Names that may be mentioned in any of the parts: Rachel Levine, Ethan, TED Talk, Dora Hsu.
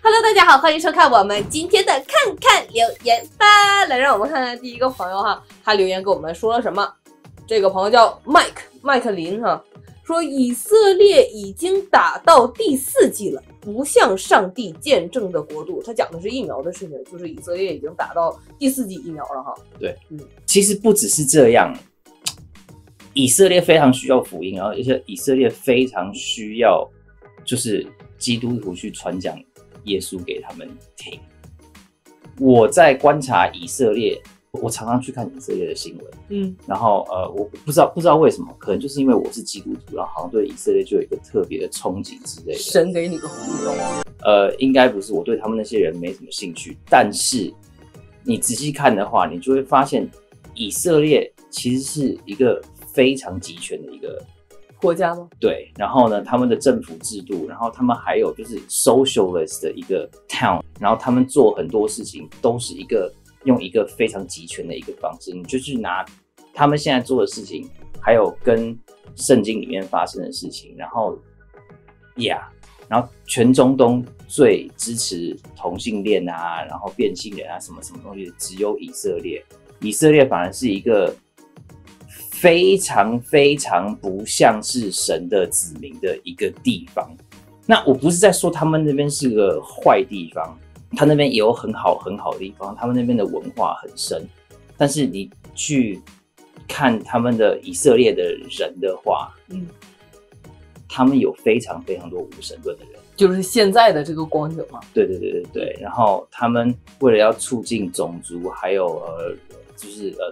Hello， 大家好，欢迎收看我们今天的看看留言吧。来，让我们看看第一个朋友哈，他留言给我们说了什么？这个朋友叫麦克林哈，说以色列已经打到第4季了，不像上帝见证的国度。他讲的是疫苗的事情，就是以色列已经打到第4季疫苗了哈。对，嗯，其实不只是这样，以色列非常需要福音，而且以色列非常需要就是基督徒去传讲耶稣给他们听。我在观察以色列，我常常去看以色列的新闻，嗯，然后我不知道为什么，可能就是因为我是基督徒，然后好像对以色列就有一个特别的憧憬之类的。神给你个活动，应该不是，我对他们那些人没什么兴趣。但是你仔细看的话，你就会发现以色列其实是一个非常集权的一个国家吗？对，然后呢，他们的政府制度，然后他们还有就是 socialist 的一个 town， 然后他们做很多事情都是一个用一个非常集权的一个方式，你就去拿他们现在做的事情，还有跟圣经里面发生的事情，然后然后全中东最支持同性恋啊，然后变性人啊，什么什么东西，只有以色列，以色列反而是一个非常非常不像是神的子民的一个地方。那我不是在说他们那边是个坏地方，他那边也有很好的地方，他们那边的文化很深。但是你去看他们的以色列的人的话，嗯，他们有非常非常多无神论的人，就是现在的这个光景嘛。对。然后他们为了要促进种族还有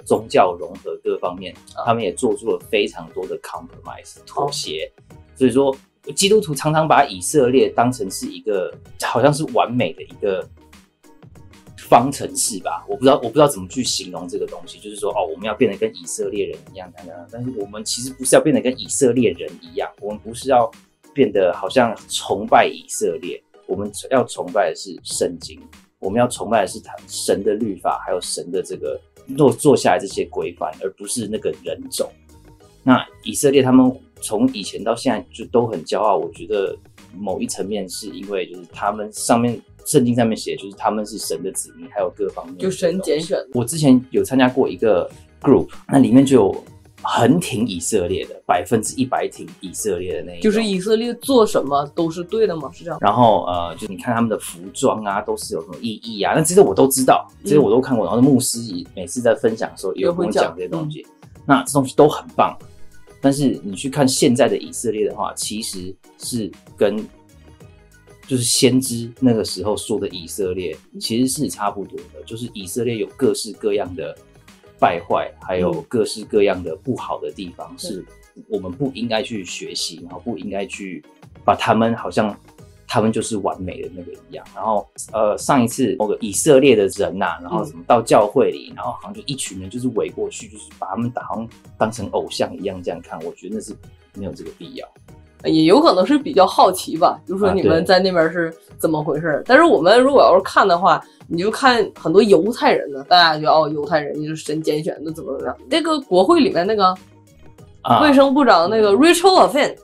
宗教融合各方面，他们也做出了非常多的 compromise 妥协。所以说基督徒常常把以色列当成是一个好像是完美的一个方程式吧，我不知道怎么去形容这个东西，就是说哦，我们要变得跟以色列人一样，但是我们其实不是要变得跟以色列人一样，我们不是要变得好像崇拜以色列，我们要崇拜的是圣经，我们要崇拜的是神的律法，还有神的这个做下来这些规范，而不是那个人种。那以色列他们从以前到现在就都很骄傲，我觉得某一层面是因为就是他们上面圣经上面写的就是他们是神的子民，还有各方面就神拣选。我之前有参加过一个 group， 那里面就有很挺以色列的，100%挺以色列的那一种，就是以色列做什么都是对的嘛，是这样。然后就你看他们的服装啊，都是有什么意义啊，那这些我都知道，这些我都看过。然后牧师每次在分享的时候也有跟我讲这些东西，那这东西都很棒。但是你去看现在的以色列的话，其实是跟就是先知那个时候说的以色列其实是差不多的，就是以色列有各式各样的败坏，还有各式各样的不好的地方，是我们不应该去学习，然后不应该去把他们好像他们就是完美的那个一样。然后上一次那个以色列的人啊，然后什么到教会里，然后好像就一群人就是围过去，就是把他们好像当成偶像一样这样看，我觉得那是没有这个必要。也有可能是比较好奇吧，就是说你们在那边是怎么回事、但是我们如果要是看的话，你就看很多犹太人呢，大家就犹太人就是神拣选的怎么样。那个国会里面那个卫生部长那个 Rachel Levine，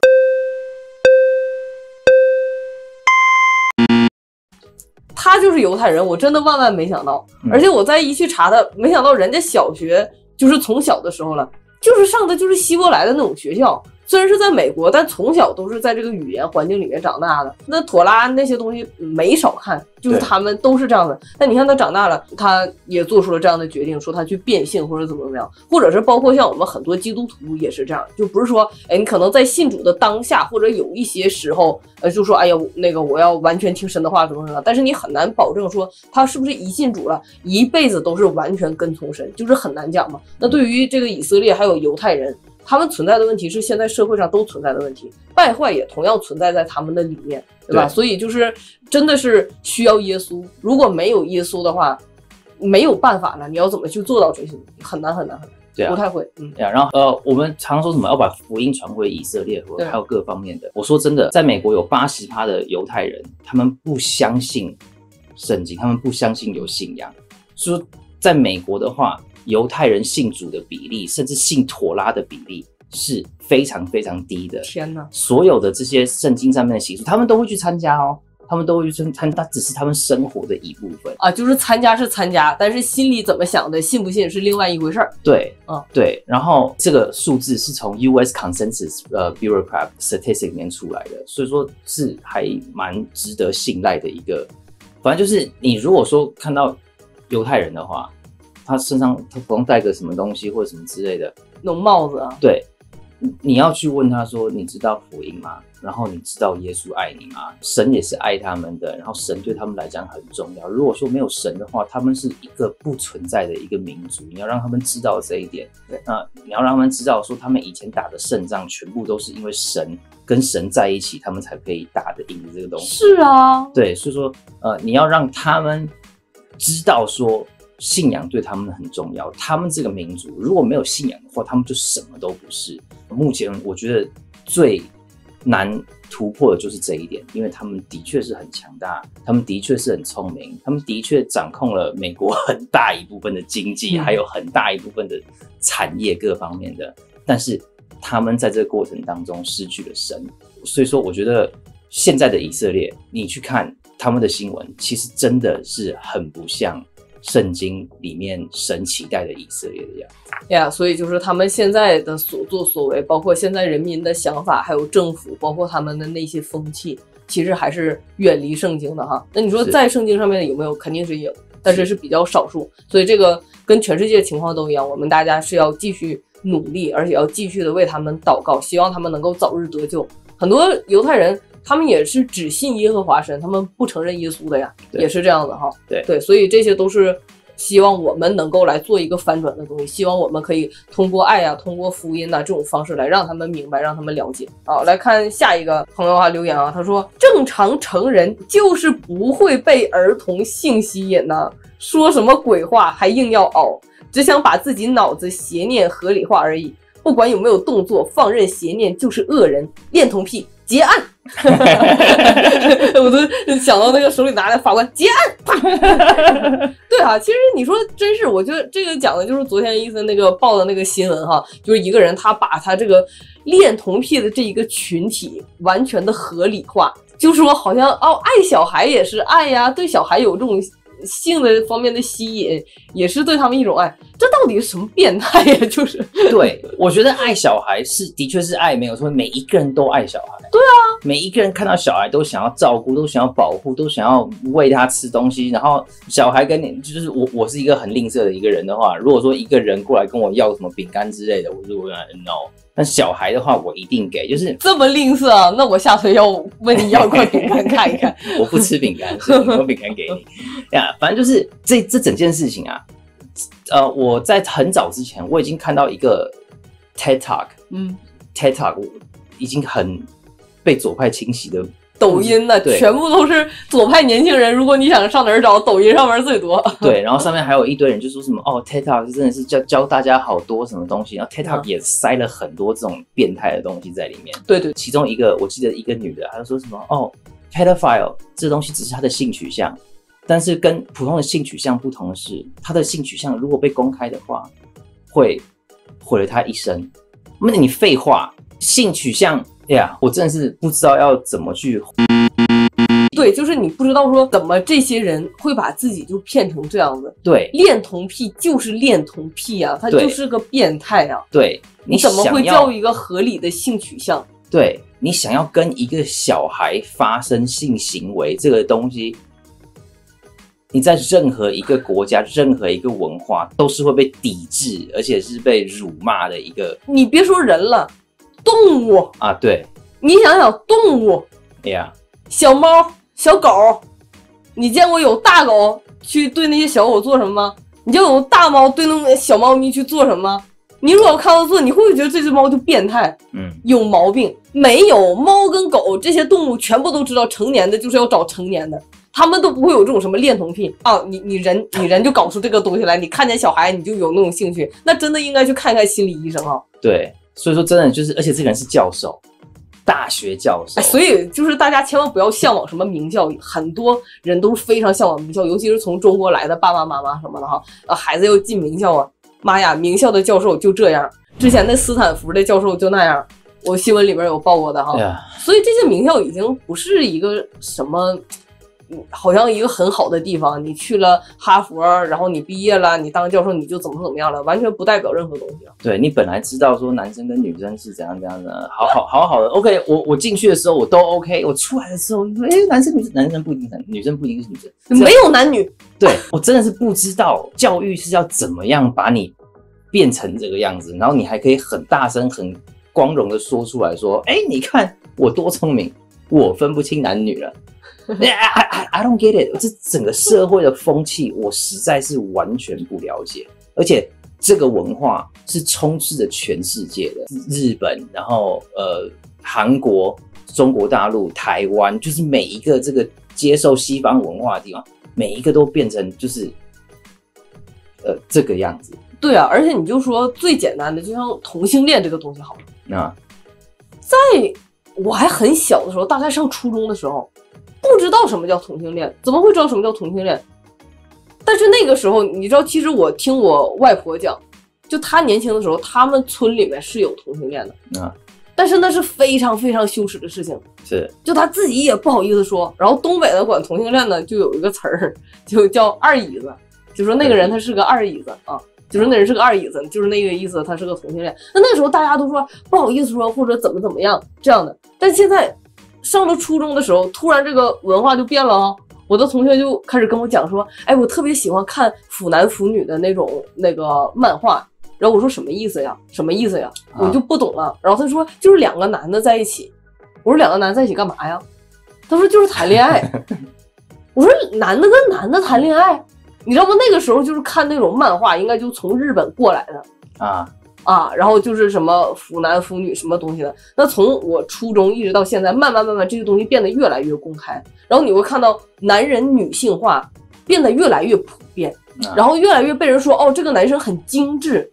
他就是犹太人，我真的万万没想到。而且我再一去查他，没想到人家小学就是从小的时候了，就是上的就是希伯来的那种学校。虽然是在美国，但从小都是在这个语言环境里面长大的。那妥拉那些东西没少看，就是他们都是这样的。但你看他长大了，他也做出了这样的决定，说他去变性或者怎么样，或者是包括像我们很多基督徒也是这样，就不是说你可能在信主的当下，或者有一些时候就说哎呀那个我要完全听神的话怎么样，但是你很难保证说他是不是一信主了一辈子都是完全跟从神，就是很难讲嘛。那对于这个以色列还有犹太人，他们存在的问题是现在社会上都存在的问题，败坏也同样存在在他们的里面，对吧？所以就是真的是需要耶稣，如果没有耶稣的话，没有办法了，你要怎么去做到这些？很难，对啊，不太会。然后我们常说什么要把福音传回以色列，还有各方面的。我说真的，在美国有 80% 的犹太人，他们不相信圣经，他们不相信有信仰。所以在美国的话，犹太人信主的比例，甚至信妥拉的比例是非常非常低的。天哪！所有的这些圣经上面的习俗，他们都会去参加哦。他们都会去参加，只是他们生活的一部分啊，就是参加是参加，但是心里怎么想的、信不信是另外一回事儿。对，嗯，对。然后这个数字是从 U.S. Consensus Bureaucrat Statistic 里面出来的，所以说是还蛮值得信赖的一个。反正就是你如果说看到犹太人的话，他身上他不用带个什么东西或者什么之类的，那种帽子啊，对。你要去问他说：“你知道福音吗？然后你知道耶稣爱你吗？神也是爱他们的，然后神对他们来讲很重要。如果说没有神的话，他们是一个不存在的一个民族。你要让他们知道这一点，对，你要让他们知道说，他们以前打的胜仗全部都是因为神跟神在一起，他们才可以打得赢这个东西。是啊，对，所以说，你要让他们知道说。”信仰对他们很重要。他们这个民族如果没有信仰的话，他们就什么都不是。目前我觉得最难突破的就是这一点，因为他们的确是很强大，他们的确是很聪明，他们的确掌控了美国很大一部分的经济，还有很大一部分的产业各方面的。但是他们在这个过程当中失去了神，所以说我觉得现在的以色列，你去看他们的新闻，其实真的是很不像。圣经里面神期待的以色列的样子呀，所以就是他们现在的所作所为，包括现在人民的想法，还有政府，包括他们的那些风气，其实还是远离圣经的哈。那你说在圣经上面有没有？肯定是有，但是是比较少数。所以这个跟全世界情况都一样，我们大家是要继续努力，而且要继续的为他们祷告，希望他们能够早日得救。很多犹太人。他们也是只信耶和华神，他们不承认耶稣的呀，也是这样的哈。对对，所以这些都是希望我们能够来做一个翻转的东西，希望我们可以通过爱啊，通过福音啊这种方式来让他们明白，让他们了解。好，来看下一个朋友啊留言啊，他说正常成人就是不会被儿童性吸引呢，说什么鬼话还硬要熬，只想把自己脑子邪念合理化而已，不管有没有动作，放任邪念就是恶人，恋童癖。结案，我都想到那个手里拿的法官结案。对啊，其实你说真是，我觉得这个讲的就是昨天伊森那个报的那个新闻哈，就是一个人他把他这个恋童癖的这一个群体完全的合理化，就说好像哦爱小孩也是爱呀，对小孩有这种性的方面的吸引也是对他们一种爱，这到底是什么变态呀？就是对，我觉得爱小孩是的确是爱，没有错，每一个人都爱小孩。对啊，每一个人看到小孩都想要照顾，都想要保护，都想要喂他吃东西。然后小孩跟你就是我是一个很吝啬的一个人的话，如果说一个人过来跟我要什么饼干之类的，我就会 no。但小孩的话，我一定给，就是这么吝啬啊！那我下次要问你要块饼干看一看。我不吃饼干，所以我饼干给你呀。反正就是这整件事情啊，我在很早之前我已经看到一个 TED Talk， TED Talk 已经很被左派清洗的。抖音的全部都是左派年轻人，如果你想上哪儿找，抖音上面最多。对，然后上面还有一堆人就说什么哦 ，TED Talk 真的是教大家好多什么东西，然后 TED Talk 也塞了很多这种变态的东西在里面。对对，其中一个我记得一个女的，她就说什么哦 ，pedophile 这东西只是她的性取向，但是跟普通的性取向不同的是，她的性取向如果被公开的话，会毁了她一生。那你废话，性取向。呀、yeah, 我真的是不知道要怎么去。对，就是你不知道说怎么这些人会把自己就骗成这样子。对，恋童癖就是恋童癖啊，他就是个变态啊。对，你怎么会叫一个合理的性取向？对，你想要跟一个小孩发生性行为这个东西，你在任何一个国家、任何一个文化都是会被抵制，而且是被辱骂的一个。你别说人了。动物啊，对，你想想动物，哎呀，小猫、小狗，你见过有大狗去对那些小狗做什么吗？你见过有大猫对那些小猫咪去做什么？你如果看到这，你会不会觉得这只猫就变态？有毛病没有？猫跟狗这些动物全部都知道，成年的就是要找成年的。他们都不会有这种什么恋童癖啊！你人就搞出这个东西来，你看见小孩你就有那种兴趣，那真的应该去看看心理医生啊。对。所以说，真的就是，而且这个人是教授，大学教授。所以就是大家千万不要向往什么名校，很多人都非常向往名校，尤其是从中国来的爸爸妈妈什么的哈，孩子要进名校啊，妈呀，名校的教授就这样，之前的斯坦福的教授就那样，我新闻里边有报过的哈。所以这些名校已经不是一个什么，好像一个很好的地方。你去了哈佛，然后你毕业了，你当教授你就怎么样了，完全不代表任何东西。对，你本来知道说男生跟女生是怎样的，好的。OK， 我进去的时候我都 OK， 我出来的时候，男生不一定是女生，不一定是女生，没有男女。对，我真的是不知道教育是要怎么样把你变成这个样子，然后你还可以很大声、很光荣的说出来说，哎，你看我多聪明，我分不清男女了。I don't get it， 这整个社会的风气我实在是完全不了解，而且这个文化是充斥着全世界的，日本，然后韩国、中国大陆、台湾，就是每一个这个接受西方文化的地方，每一个都变成就是这个样子。对啊，而且你就说最简单的，就像同性恋这个东西好了啊，在我还很小的时候，大概上初中的时候，不知道什么叫同性恋，怎么会知道什么叫同性恋？但是那个时候，你知道，其实我听我外婆讲，就她年轻的时候，他们村里面是有同性恋的啊，但是那是非常非常羞耻的事情，是，就她自己也不好意思说。然后东北的管同性恋呢，就有一个词儿，就叫二椅子，就说那个人他是个二椅子啊，就说那人是个二椅子，就是那个意思，他是个同性恋。那时候大家都说不好意思说，或者怎么样这样的，但现在。上了初中的时候，突然这个文化就变了啊！我的同学就开始跟我讲说，哎，我特别喜欢看腐男腐女的那个漫画。然后我说什么意思呀？我就不懂了。然后他说就是两个男的在一起。我说两个男的在一起干嘛呀？他说就是谈恋爱。我说男的跟男的谈恋爱，你知道吗？那个时候就是看那种漫画，应该就从日本过来的啊。然后就是什么腐男腐女什么东西的，那从我初中一直到现在，慢慢这些东西变得越来越公开，然后你会看到男人女性化变得越来越普遍，然后越来越被人说，哦，这个男生很精致，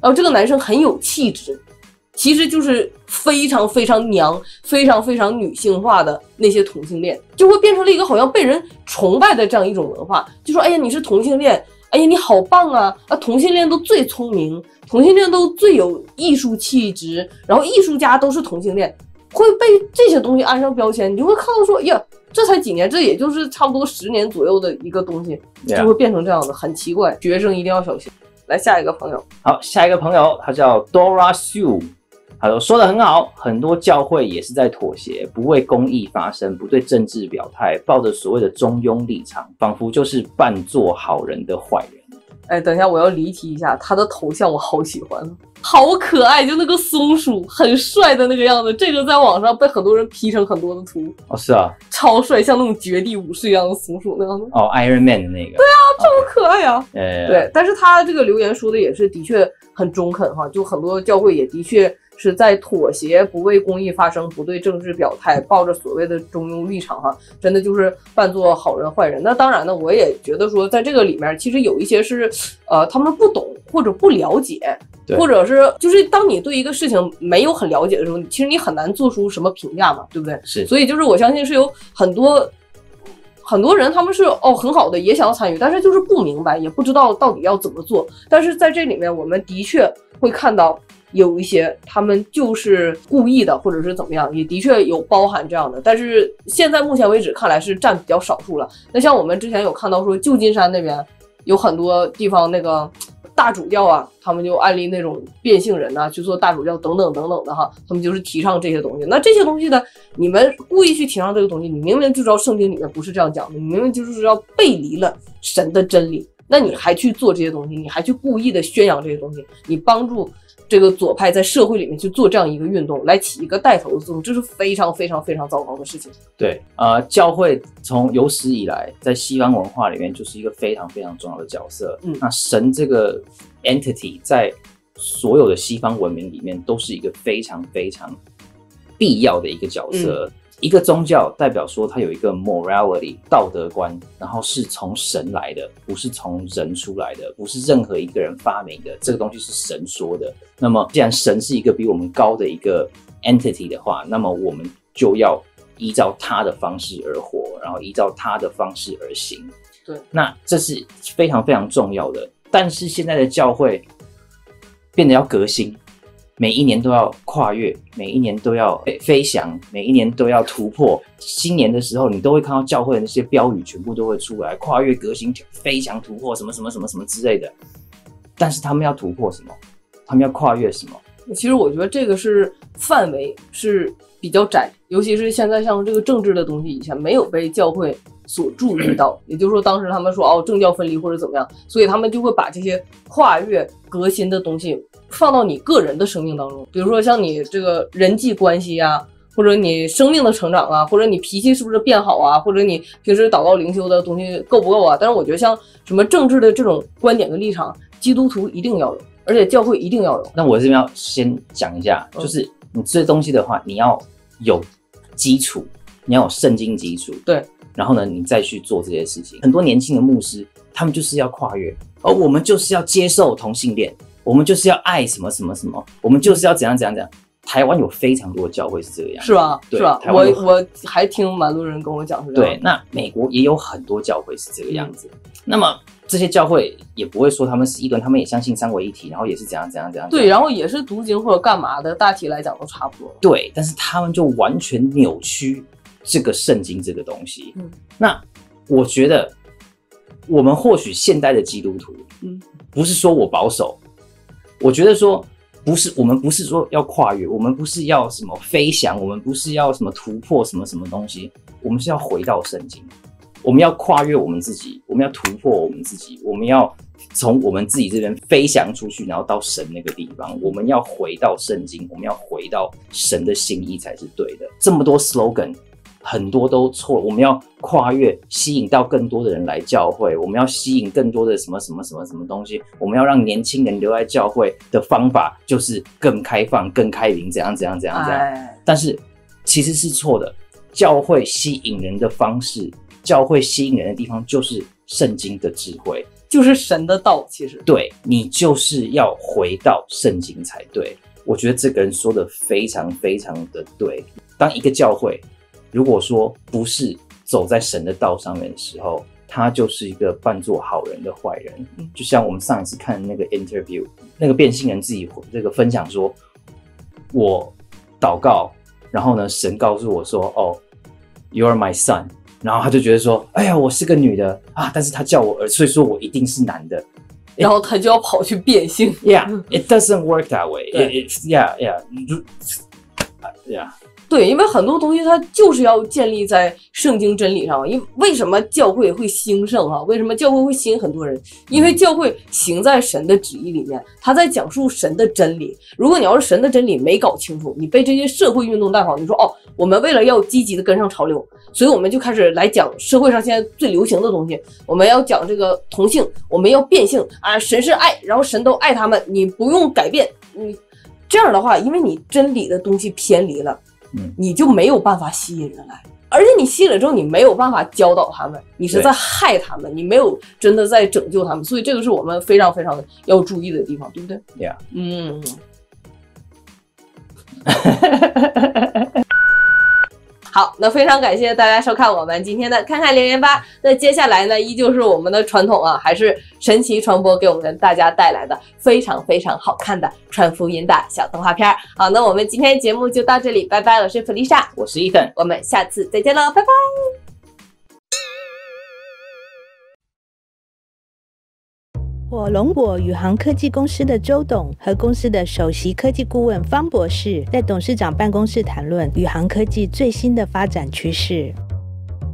然后这个男生很有气质，其实就是非常非常娘、非常非常女性化的那些同性恋，就会变成了一个好像被人崇拜的这样一种文化，就说，哎呀，你是同性恋。哎呀，你好棒啊！啊，同性恋都最聪明，同性恋都最有艺术气质，然后艺术家都是同性恋，会被这些东西安上标签，你就会看到说，哎呀，这才几年，这也就是差不多10年左右的一个东西，就会变成这样的，很奇怪。学生一定要小心。来，下一个朋友。好，下一个朋友，他叫 Dora Hsu， 他说得很好，很多教会也是在妥协，不为公益发声，不对政治表态，抱着所谓的中庸立场，仿佛就是扮做好人的坏人。哎，等一下，我要离题一下，他的头像我好喜欢，好可爱，就那个松鼠，很帅的那个样子。这个在网上被很多人 P 成很多的图。哦，是啊，超帅，像那种绝地武士一样的松鼠那样的。哦 ，Iron Man 的那个。对啊，超可爱啊。对，但是他这个留言说的也是的确很中肯哈，就很多教会也的确。是在妥协，不为公益发声，不对政治表态，抱着所谓的中庸立场哈，真的就是扮作好人坏人。那当然呢，我也觉得说，在这个里面，其实有一些是，他们不懂或者不了解，或者是就是当你对一个事情没有很了解的时候，其实你很难做出什么评价嘛，对不对？是。所以就是我相信是有很多人他们是很好的也想要参与，但是就是不明白，也不知道到底要怎么做。但是在这里面，我们的确会看到。有一些他们就是故意的，或者是怎么样，也的确有包含这样的，但是现在目前为止看来是占比较少数了。那像我们之前有看到说，旧金山那边有很多地方那个大主教啊，他们就案例那种变性人啊去做大主教等等的哈，他们就是提倡这些东西。那这些东西呢，你们故意去提倡这个东西，你明明就知道圣经里面不是这样讲的，你明明就是要背离了神的真理，那你还去做这些东西，你还去故意的宣扬这些东西，你帮助这个左派在社会里面去做这样一个运动，来起一个带头的作用，这是非常非常非常糟糕的事情。对，教会从有史以来在西方文化里面就是一个非常非常重要的角色。那神这个 entity 在所有的西方文明里面都是一个非常非常必要的一个角色。一个宗教代表说它有一个 morality 道德观，然后是从神来的，不是从人出来的，不是任何一个人发明的，这个东西是神说的。那么既然神是一个比我们高的一个 entity 的话，那么我们就要依照他的方式而活，然后依照他的方式而行。对，那这是非常非常重要的。但是现在的教会变得要革新，每一年都要跨越，每一年都要飞翔，每一年都要突破。新年的时候，你都会看到教会的那些标语，全部都会出来，跨越革新、飞翔、突破，什么什么什么什么之类的。但是他们要突破什么？他们要跨越什么？其实我觉得这个是范围是比较窄，尤其是现在像这个政治的东西，以前没有被教会所注意到，也就是说，当时他们说哦，政教分离或者怎么样，所以他们就会把这些跨越革新的东西放到你个人的生命当中，比如说像你这个人际关系啊，或者你生命的成长啊，或者你脾气是不是变好啊，或者你平时祷告灵修的东西够不够啊。但是我觉得像什么政治的这种观点跟立场，基督徒一定要有，而且教会一定要有。那我这边要先讲一下，就是你这东西的话，你要有基础，你要有圣经基础，对。然后呢，你再去做这些事情。很多年轻的牧师，他们就是要跨越，而我们就是要接受同性恋，我们就是要爱什么什么什么，我们就是要怎样怎样怎样。台湾有非常多的教会是这样，是吧？对，是吧？我还听蛮多人跟我讲是这样。对，那美国也有很多教会是这个样子。那么这些教会也不会说他们是异端，他们也相信三位一体，然后也是怎样怎样怎样。对，然后也是读经或者干嘛的，大体来讲都差不多。对，但是他们就完全扭曲这个圣经这个东西。那我觉得我们或许现代的基督徒，不是说我保守，我觉得说不是，我们不是说要跨越，我们不是要什么飞翔，我们不是要什么突破什么什么东西，我们是要回到圣经，我们要跨越我们自己，我们要突破我们自己，我们要从我们自己这边飞翔出去，然后到神那个地方，我们要回到圣经，我们要回到神的心意才是对的。这么多 slogan。很多都错了，我们要跨越，吸引到更多的人来教会，我们要吸引更多的什么什么什么什么东西，我们要让年轻人留在教会的方法就是更开放、更开明，怎样怎样怎样怎样。但是其实是错的，教会吸引人的方式，教会吸引人的地方就是圣经的智慧，就是神的道。其实对，你就是要回到圣经才对。我觉得这个人说的非常非常的对。当一个教会如果说不是走在神的道上面的时候，他就是一个扮作好人的坏人。就像我们上一次看那个 interview， 那个变性人自己这个分享说，我祷告，然后呢，神告诉我说，哦 ，You are my son， 然后他就觉得说，哎呀，我是个女的啊，但是他叫我儿，所以说我一定是男的。然后他就要跑去变性。Yeah, it doesn't work that way. Yeah.对，因为很多东西它就是要建立在圣经真理上。因为为什么教会会兴盛啊？为什么教会会吸引很多人？因为教会行在神的旨意里面，他在讲述神的真理。如果你要是神的真理没搞清楚，你被这些社会运动带跑，你说哦，我们为了要积极的跟上潮流，所以我们就开始来讲社会上现在最流行的东西，我们要讲这个同性，我们要变性啊，神是爱，然后神都爱他们，你不用改变。你这样的话，因为你真理的东西偏离了。你就没有办法吸引人来，而且你吸引了之后，你没有办法教导他们，你是在害他们，你没有真的在拯救他们，所以这个是我们非常非常要注意的地方，对不对？ Yeah. 嗯。好，那非常感谢大家收看我们今天的看看连连吧。那接下来呢，依旧是我们的传统啊，还是神奇传播给我们大家带来的非常非常好看的传福音的小动画片。好，那我们今天节目就到这里，拜拜。我是普丽莎，我是伊登，我们下次再见喽，拜拜。我龙果宇航科技公司的周董和公司的首席科技顾问方博士在董事长办公室谈论宇航科技最新的发展趋势。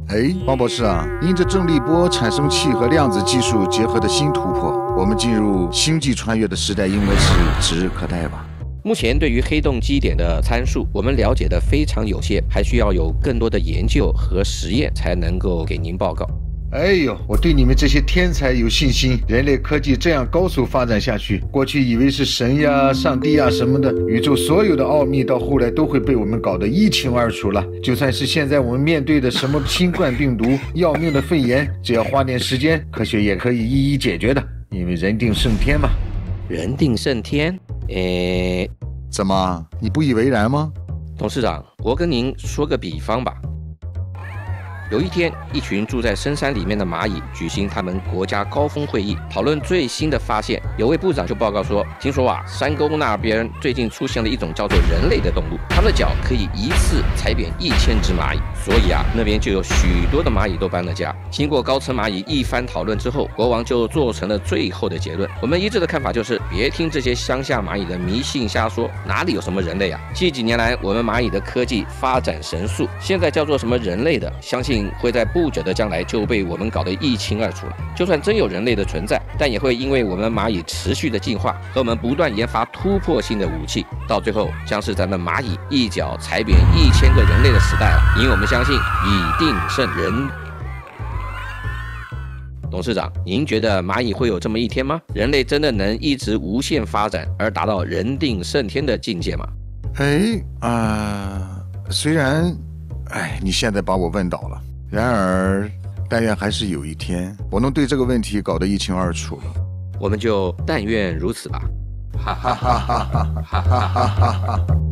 哎，方博士啊，因着正力波产生器和量子技术结合的新突破，我们进入星际穿越的时代，应该是指日可待吧？目前对于黑洞基点的参数，我们了解的非常有限，还需要有更多的研究和实验才能够给您报告。哎呦，我对你们这些天才有信心。人类科技这样高速发展下去，过去以为是神呀、上帝呀什么的，宇宙所有的奥秘到后来都会被我们搞得一清二楚了。就算是现在我们面对的什么新冠病毒、要命的肺炎，只要花点时间，科学也可以一一解决的，因为人定胜天嘛。人定胜天？怎么你不以为然吗？董事长，我跟您说个比方吧。有一天，一群住在深山里面的蚂蚁举行他们国家高峰会议，讨论最新的发现。有位部长就报告说：“听说啊，山沟那边最近出现了一种叫做人类的动物，它们的脚可以一次踩扁1000只蚂蚁，所以啊，那边就有许多的蚂蚁都搬了家。”经过高层蚂蚁一番讨论之后，国王就做成了最后的结论：我们一致的看法就是，别听这些乡下蚂蚁的迷信瞎说，哪里有什么人类啊？近几年来，我们蚂蚁的科技发展神速，现在叫做什么人类的，相信会在不久的将来就被我们搞得一清二楚了。就算真有人类的存在，但也会因为我们蚂蚁持续的进化和我们不断研发突破性的武器，到最后将是咱们蚂蚁一脚踩扁1000个人类的时代了。因为我们相信蚁定胜人。董事长，您觉得蚂蚁会有这么一天吗？人类真的能一直无限发展而达到人定胜天的境界吗？虽然，你现在把我问倒了，然而，但愿还是有一天我能对这个问题搞得一清二楚了。我们就但愿如此吧。哈哈哈哈哈哈哈哈哈哈。